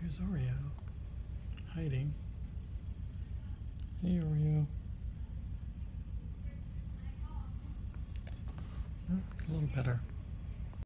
Here's Oreo, hiding. Hey, Oreo. Oh, a little better.